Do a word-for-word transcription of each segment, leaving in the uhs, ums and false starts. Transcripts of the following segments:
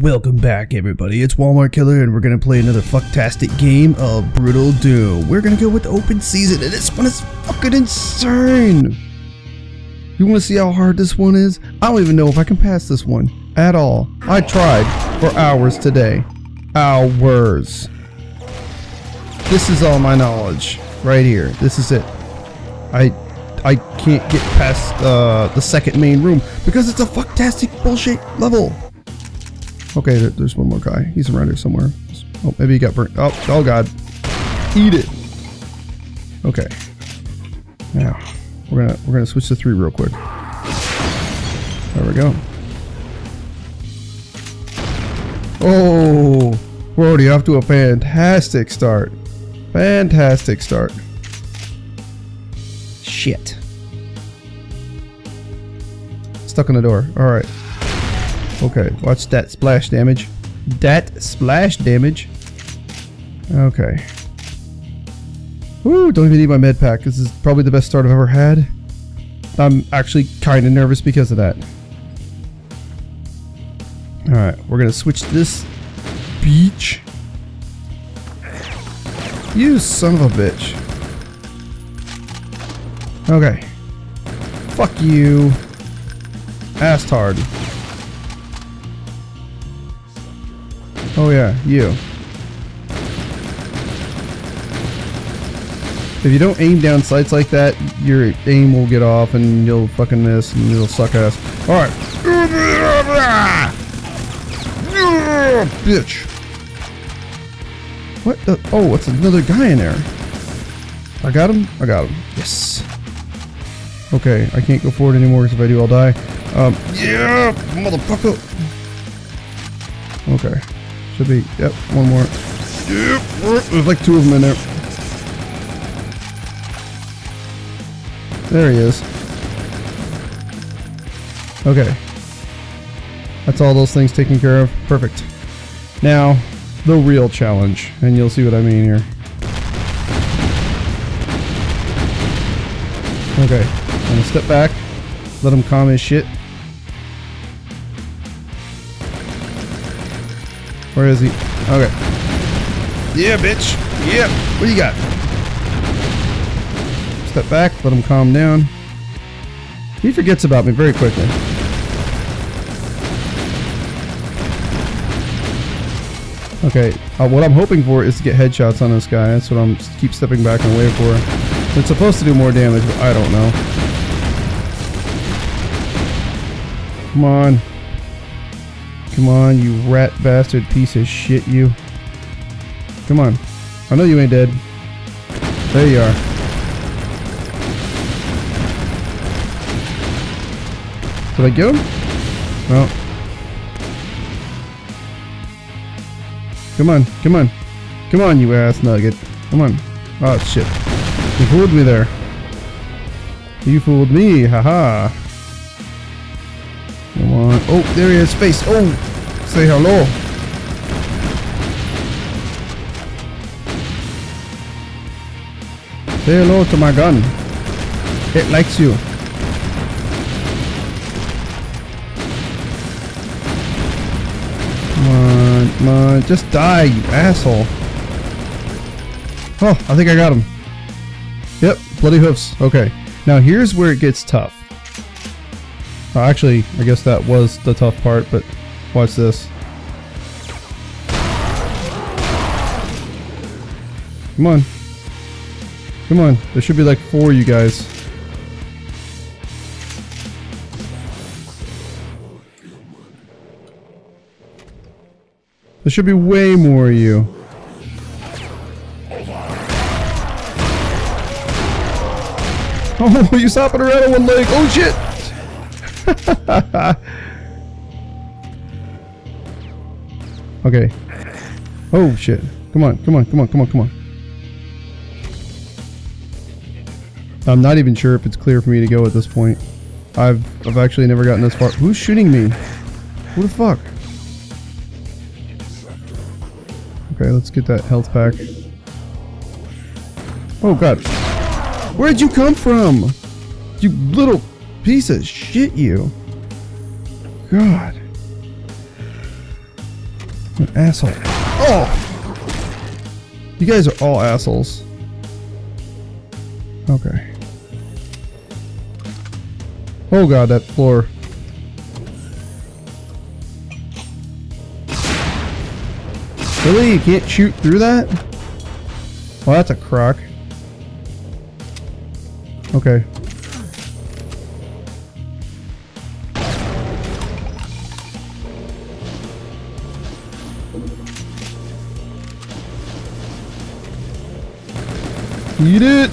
Welcome back, everybody. It's Walmart Killer, and we're gonna play another fucktastic game of Brutal Doom. We're gonna go with Open Season, and this one is fucking insane. You wanna see how hard this one is? I don't even know if I can pass this one at all. I tried for hours today. Hours. This is all my knowledge right here. This is it. I I can't get past uh, the second main room because it's a fucktastic bullshit level. Okay, there's one more guy. He's around here somewhere. Oh, maybe he got burnt. Oh, oh God. Eat it. Okay. Now we're gonna we're gonna switch to three real quick. There we go. Oh, we're already off to a fantastic start. Fantastic start. Shit. Stuck on the door. All right. Okay, watch that splash damage. That splash damage. Okay. Ooh, don't even need my med pack. This is probably the best start I've ever had. I'm actually kind of nervous because of that. Alright, we're going to switch to this beach. You son of a bitch. Okay. Fuck you. Ass hard. Oh yeah, you. If you don't aim down sights like that, your aim will get off and you'll fucking miss and you'll suck ass. Alright. Bitch. What the? Oh, it's another guy in there. I got him? I got him. Yes. Okay, I can't go forward anymore because if I do, I'll die. Um, yeah, motherfucker. Okay. Should be, yep, one more. Yep, there's like two of them in there. There he is. Okay. That's all those things taken care of. Perfect. Now, the real challenge, and you'll see what I mean here. Okay, I'm gonna step back, let him calm his shit. Where is he? Okay. Yeah, bitch. Yeah. What do you got? Step back. Let him calm down. He forgets about me very quickly. Okay. Uh, what I'm hoping for is to get headshots on this guy. That's what I'm keep stepping back and waiting for. It's supposed to do more damage, but I don't know. Come on. Come on, you rat bastard piece of shit, you. Come on. I know you ain't dead. There you are. Did I get him? No. Come on, come on. Come on, you ass nugget. Come on. Oh, shit. You fooled me there. You fooled me, haha. Come on. Oh, there he is. Face. Oh, say hello. Say hello to my gun. It likes you. Come on. Come on. Just die, you asshole. Oh, I think I got him. Yep. Bloody hoofs. Okay. Now, here's where it gets tough. Actually, I guess that was the tough part, but watch this. Come on. Come on. There should be like four of you guys. There should be way more of you. Oh, you stopping around on one leg. Oh, shit. Okay. Oh shit. Come on, come on, come on, come on, come on. I'm not even sure if it's clear for me to go at this point. I've I've actually never gotten this far. Who's shooting me? Who the fuck? Okay, let's get that health pack. Oh god. Where'd you come from? You little piece of shit, you. God. An asshole. Oh! You guys are all assholes. Okay. Oh god, that floor. Really? You can't shoot through that? Well, that's a crock. Okay. Eat it!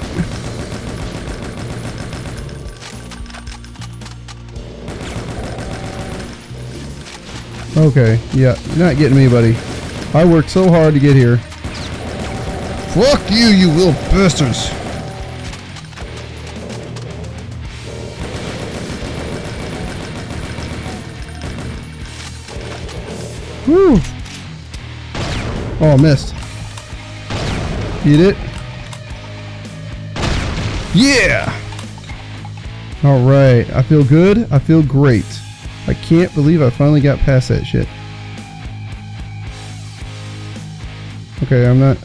Okay, yeah, you're not getting me, buddy. I worked so hard to get here. Fuck you, you little bastards! Whew! Oh, I missed. Eat it. Yeah! Alright, I feel good. I feel great. I can't believe I finally got past that shit. Okay, I'm not...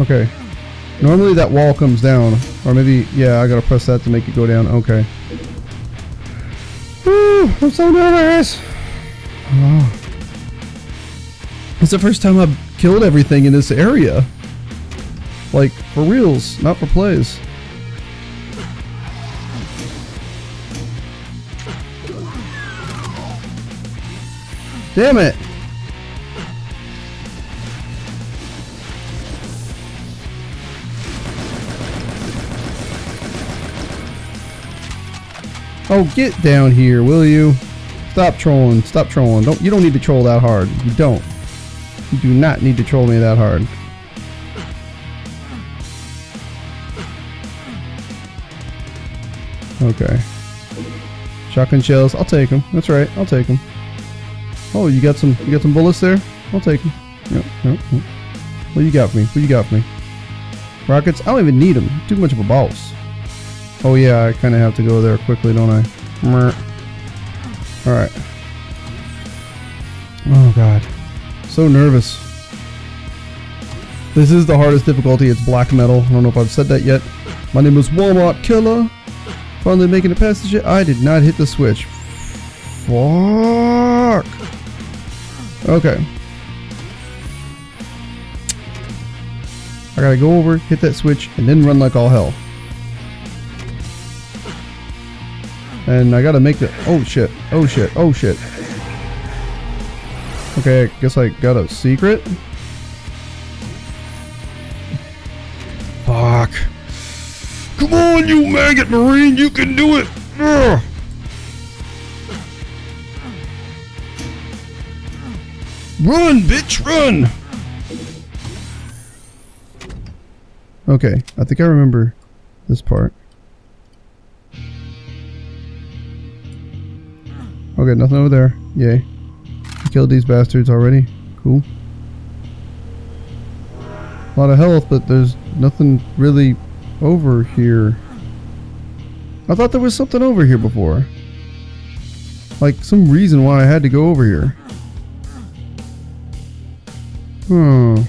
Okay. Normally that wall comes down. Or maybe... Yeah, I gotta press that to make it go down. Okay. Woo! I'm so nervous! Oh. It's the first time I've killed everything in this area. Like, for reals, not for plays. Damn it! Oh, get down here, will you? Stop trolling, stop trolling. Don't, you don't need to troll that hard. You don't. You do not need to troll me that hard. Okay. Shotgun shells. I'll take them. That's right. I'll take them. Oh, you got some. You got some bullets there. I'll take them. Yep, yep, yep. What you got for me? What you got for me? Rockets. I don't even need them. Too much of a boss. Oh yeah, I kind of have to go there quickly, don't I? All right. Oh god, so nervous. This is the hardest difficulty. It's black metal. I don't know if I've said that yet. My name is Walmart Killer. Finally making a passage. I did not hit the switch. Fuck. Okay. I gotta go over, hit that switch, and then run like all hell. And I gotta make the... Oh shit. Oh shit. Oh shit. Okay, I guess I got a secret. Fuck. Come on, you maggot marine, you can do it! Ugh. Run, bitch, run! Okay, I think I remember this part. Okay, nothing over there. Yay. I killed these bastards already. Cool. A lot of health, but there's nothing really... over here. I thought there was something over here before. Like some reason why I had to go over here. Hmm.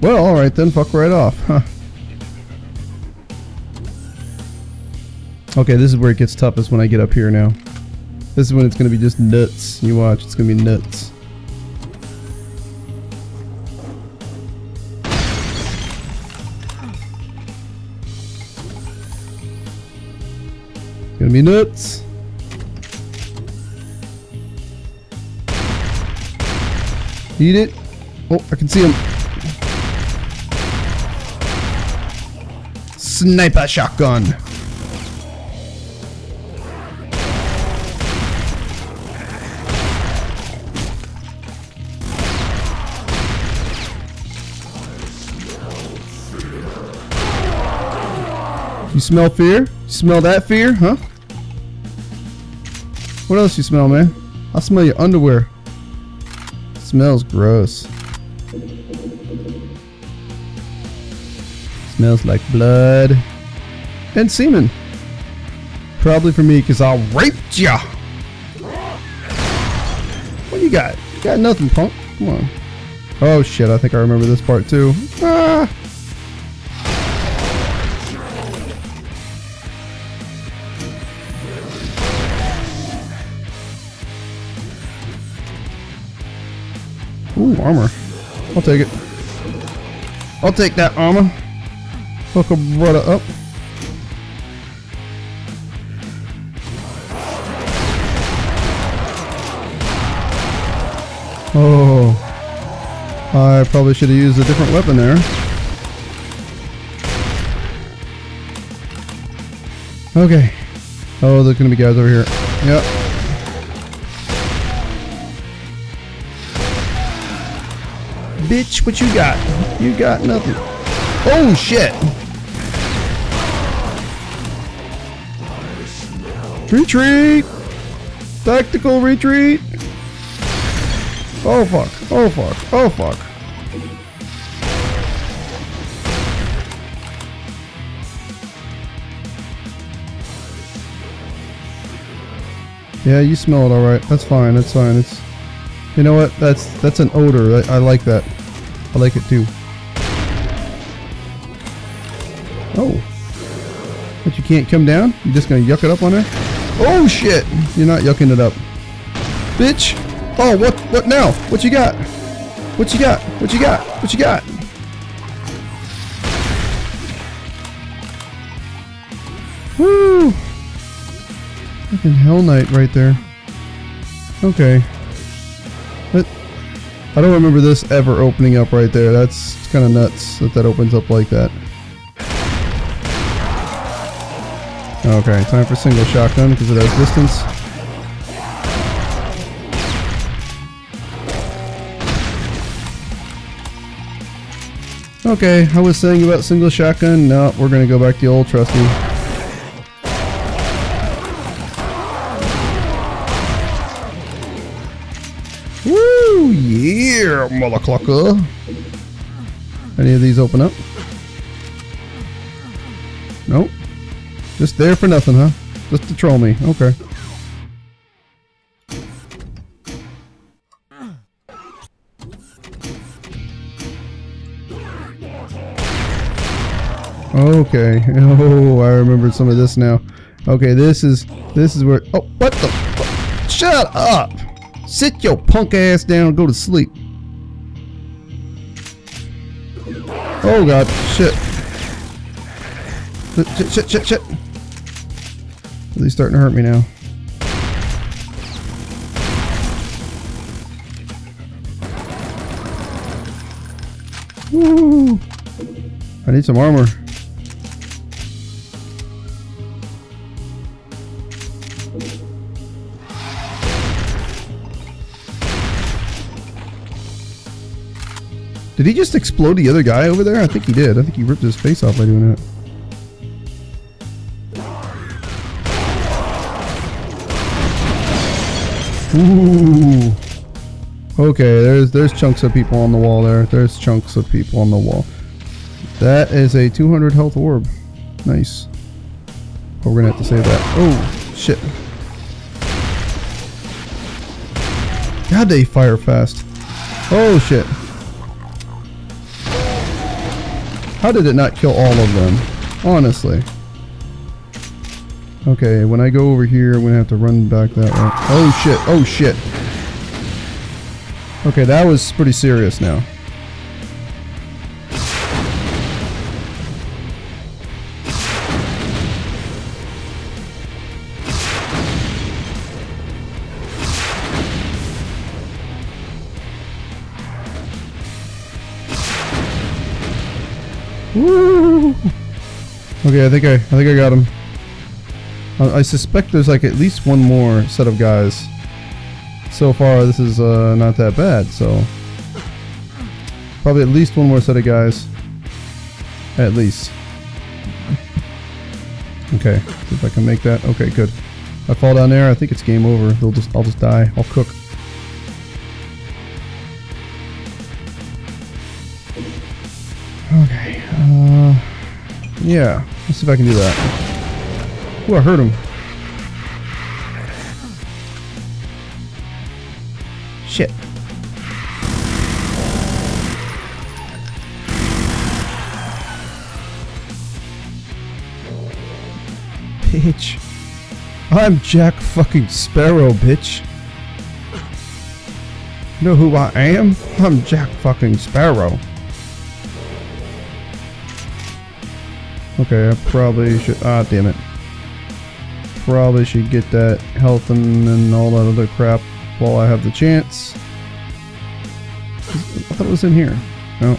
Well, alright then, fuck right off. Huh. Okay, this is where it gets toughest when I get up here now. This is when it's gonna be just nuts. You watch, it's gonna be nuts. Gonna be nuts. Eat it. Oh, I can see him. Sniper shotgun. You smell fear? You smell that fear, huh? What else you smell, man? I smell your underwear. It smells gross. It smells like blood and semen. Probably for me, cause I raped ya. you got? You got nothing, punk. Come on. Oh shit, I think I remember this part too. Ah! Ooh, armor. I'll take it. I'll take that armor. Hook a brother up. Oh, I probably should have used a different weapon there. Okay. Oh, there's gonna be guys over here. Yep. Bitch, what you got? You got nothing. Oh shit! Retreat! Tactical retreat! Oh fuck, oh fuck, oh fuck. Yeah, you smell it alright. That's fine, that's fine. It's, you know what? That's that's an odor. I, I like that. I like it too. Oh. But you can't come down? You're just gonna yuck it up on her? Oh shit! You're not yucking it up. Bitch! Oh, what, what now? What you got? What you got? What you got? What you got? Woo! Fucking Hell Knight right there. Okay. But I don't remember this ever opening up right there. That's kind of nuts that that opens up like that. Okay, time for single shotgun because of that distance. Okay, I was saying about single shotgun. No, we're gonna go back to the old trusty. Woo! Yeah, motherclucker. Any of these open up? Nope. Just there for nothing, huh? Just to troll me. Okay. Okay. Oh, I remembered some of this now. Okay, this is this is where. Oh, what the? Fuck? Shut up! Sit your punk ass down. And go to sleep. Oh god, shit. Shit, shit, shit, shit. He's starting to hurt me now. Woo! I need some armor. Did he just explode the other guy over there? I think he did. I think he ripped his face off by doing that. Ooh. Okay, there's there's chunks of people on the wall there. There's chunks of people on the wall. That is a two hundred health orb. Nice. Oh, we're gonna have to save that. Oh, shit. God, they fire fast. Oh, shit. How did it not kill all of them? Honestly. Okay, when I go over here, I'm gonna have to run back that way. Oh shit, oh shit. Okay, that was pretty serious now. Woo! Okay, I think I, I think I got him. I, I suspect there's like at least one more set of guys. So far, this is uh, not that bad. So probably at least one more set of guys. At least. Okay, see if I can make that. Okay, good. If I fall down there, I think it's game over. They'll just, I'll just die. I'll cook. Okay. Uh, yeah. Let's see if I can do that. Oh, I hurt him. Shit. Bitch. I'm Jack fucking Sparrow, bitch. You know who I am? I'm Jack fucking Sparrow. Okay, I probably should. Ah, damn it. Probably should get that health and, and all that other crap while I have the chance. I thought it was in here. No.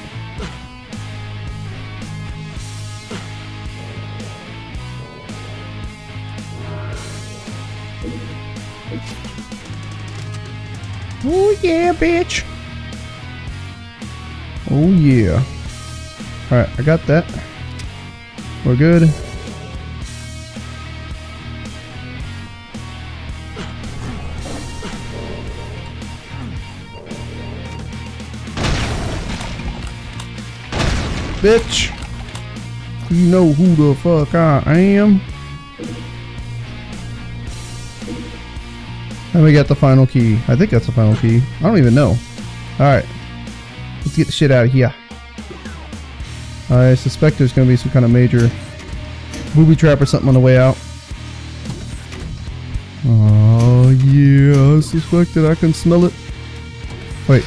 Oh yeah, bitch. Oh yeah. Alright, I got that. We're good. Bitch, you know who the fuck I am. And we got the final key. I think that's the final key. I don't even know. Alright, let's get the shit out of here. I suspect there's going to be some kind of major booby trap or something on the way out. Oh yeah, I suspect that I can smell it. Wait.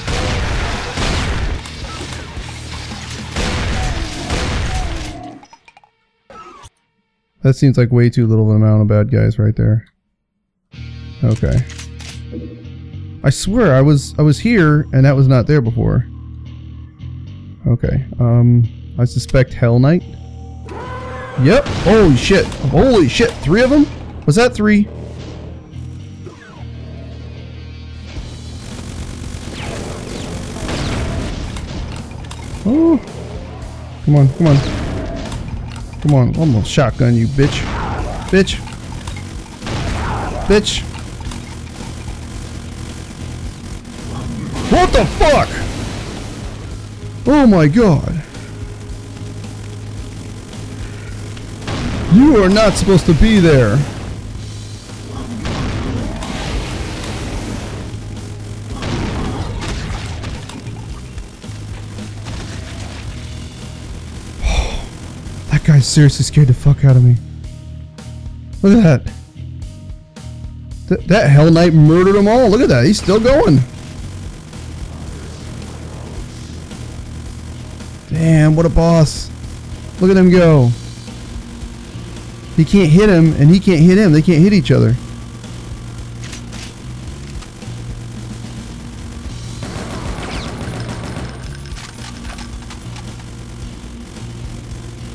That seems like way too little of an amount of bad guys right there. Okay. I swear I was I was here and that was not there before. Okay. Um I suspect Hell Knight. Yep. Holy shit. Holy shit. Three of them? Was that three? Oh. Come on, come on. Come on, I'm gonna shotgun you, bitch. Bitch. Bitch. What the fuck? Oh my god. You are not supposed to be there. That guy seriously scared the fuck out of me. Look at that. Th that Hell Knight murdered them all. Look at that. He's still going. Damn, what a boss. Look at him go. He can't hit him, and he can't hit him. They can't hit each other.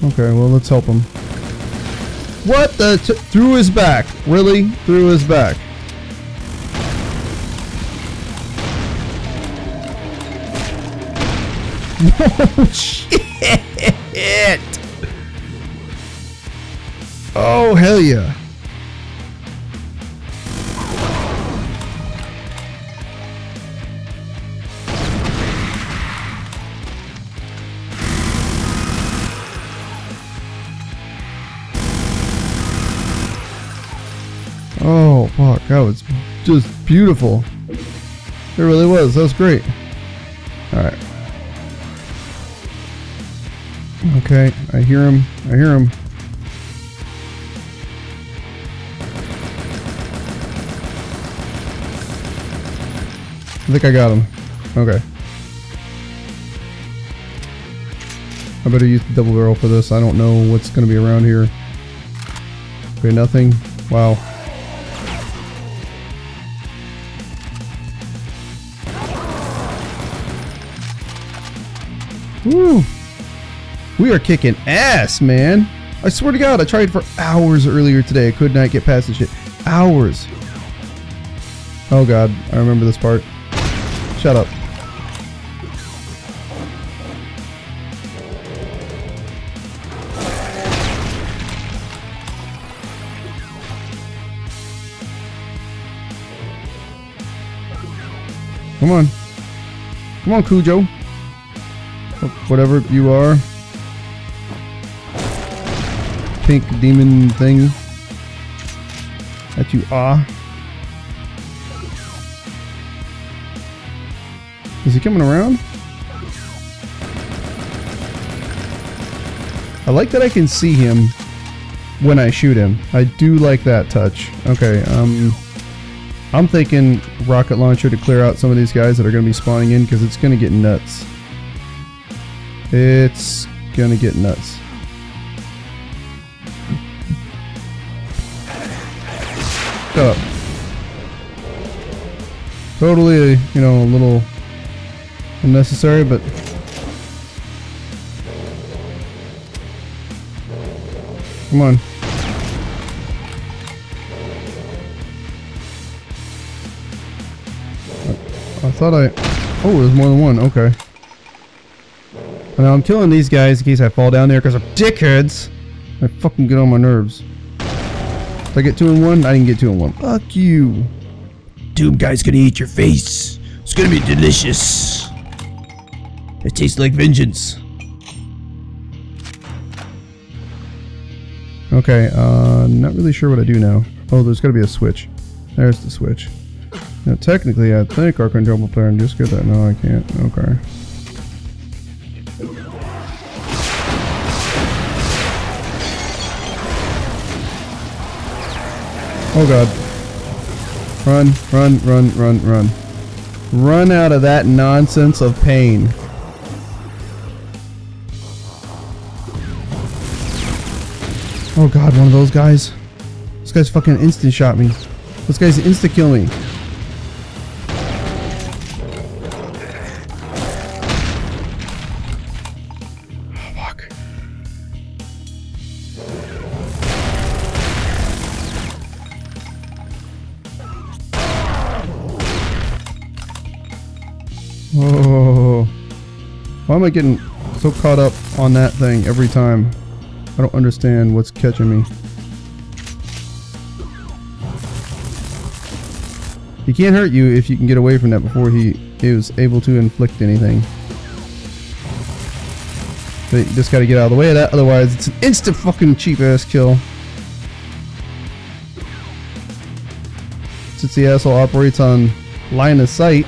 Okay, well, let's help him. What the? T through his back. Really? Through his back. Oh, shit! Oh, hell yeah. Oh fuck, that was just beautiful. It really was, that was great. Alright. Okay, I hear him, I hear him. I think I got him. Okay. I better use the double barrel for this. I don't know what's gonna be around here. Okay, nothing. Wow. Woo! We are kicking ass, man. I swear to God, I tried for hours earlier today. I could not get past this shit. Hours. Oh God, I remember this part. Shut up. Come on. Come on, Cujo. Whatever you are. Pink demon thing. That you are. Is he coming around? I like that I can see him when I shoot him. I do like that touch. Okay, um... I'm thinking rocket launcher to clear out some of these guys that are going to be spawning in, because it's going to get nuts. It's going to get nuts. Up. Totally, you know, a little unnecessary, but... Come on. I thought I... Oh, there's more than one. Okay. Now I'm killing these guys in case I fall down there because they're dickheads. I fucking get on my nerves. Did I get two in one? I didn't get two in one. Fuck you. Doom guy's gonna eat your face. It's gonna be delicious. It tastes like vengeance. Okay, uh, not really sure what I do now. Oh, there's gotta be a switch. There's the switch. Now, technically, I think our controllable player can just get that. No, I can't. Okay. Oh, God. Run, run, run, run, run. Run out of that nonsense of pain. Oh god, one of those guys. This guy's fucking instant shot me. This guy's insta kill me. Oh, fuck. Oh. Why am I getting so caught up on that thing every time? I don't understand what's catching me. He can't hurt you if you can get away from that before he is able to inflict anything. But you just gotta get out of the way of that, otherwise it's an instant fucking cheap ass kill. Since the asshole operates on line of sight.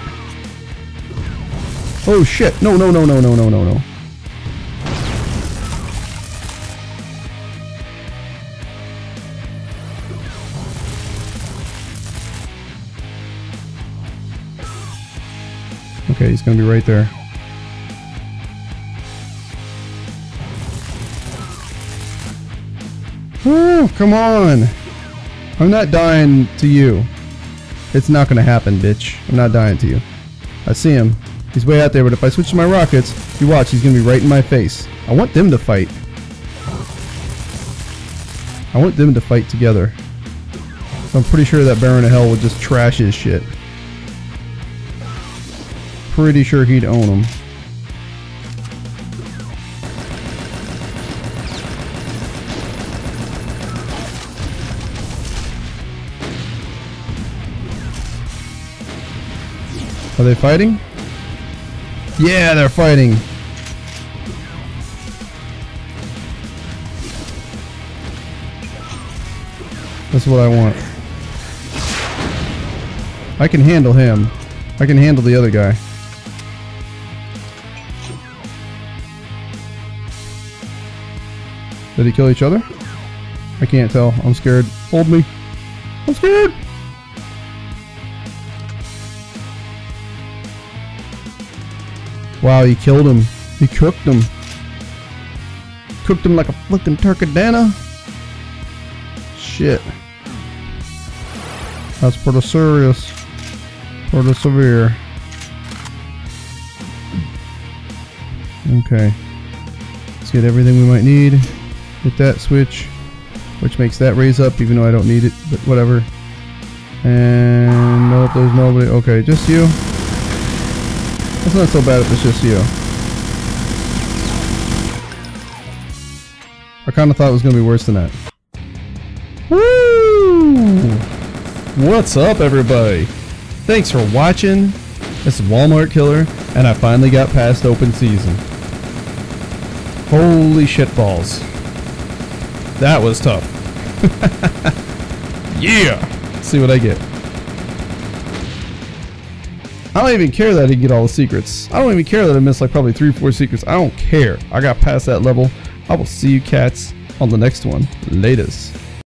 Oh shit, no, no, no, no, no, no, no, no. Okay, he's gonna be right there. Oh, come on! I'm not dying to you. It's not gonna happen, bitch. I'm not dying to you. I see him. He's way out there, but if I switch to my rockets, you watch, he's gonna be right in my face. I want them to fight. I want them to fight together. So I'm pretty sure that Baron of Hell would just trash his shit. Pretty sure he'd own him. Are they fighting? Yeah, they're fighting. That's what I want. I can handle him. I can handle the other guy. Did he kill each other? I can't tell. I'm scared. Hold me. I'm scared! Wow, he killed him. He cooked him. Cooked him like a flickin' turkadana. Shit. That's pretty serious. Pretty severe. Okay. Let's get everything we might need. Hit that switch, which makes that raise up, even though I don't need it, but whatever. And nope, there's nobody. Okay, just you. That's not so bad if it's just you. I kind of thought it was going to be worse than that. Woo! What's up, everybody? Thanks for watching. This is Walmart Killer, and I finally got past Open Season. Holy shitballs. That was tough. Yeah! Let's see what I get. I don't even care that I didn't get all the secrets. I don't even care that I missed like probably three, four secrets. I don't care. I got past that level. I will see you cats on the next one. Latest.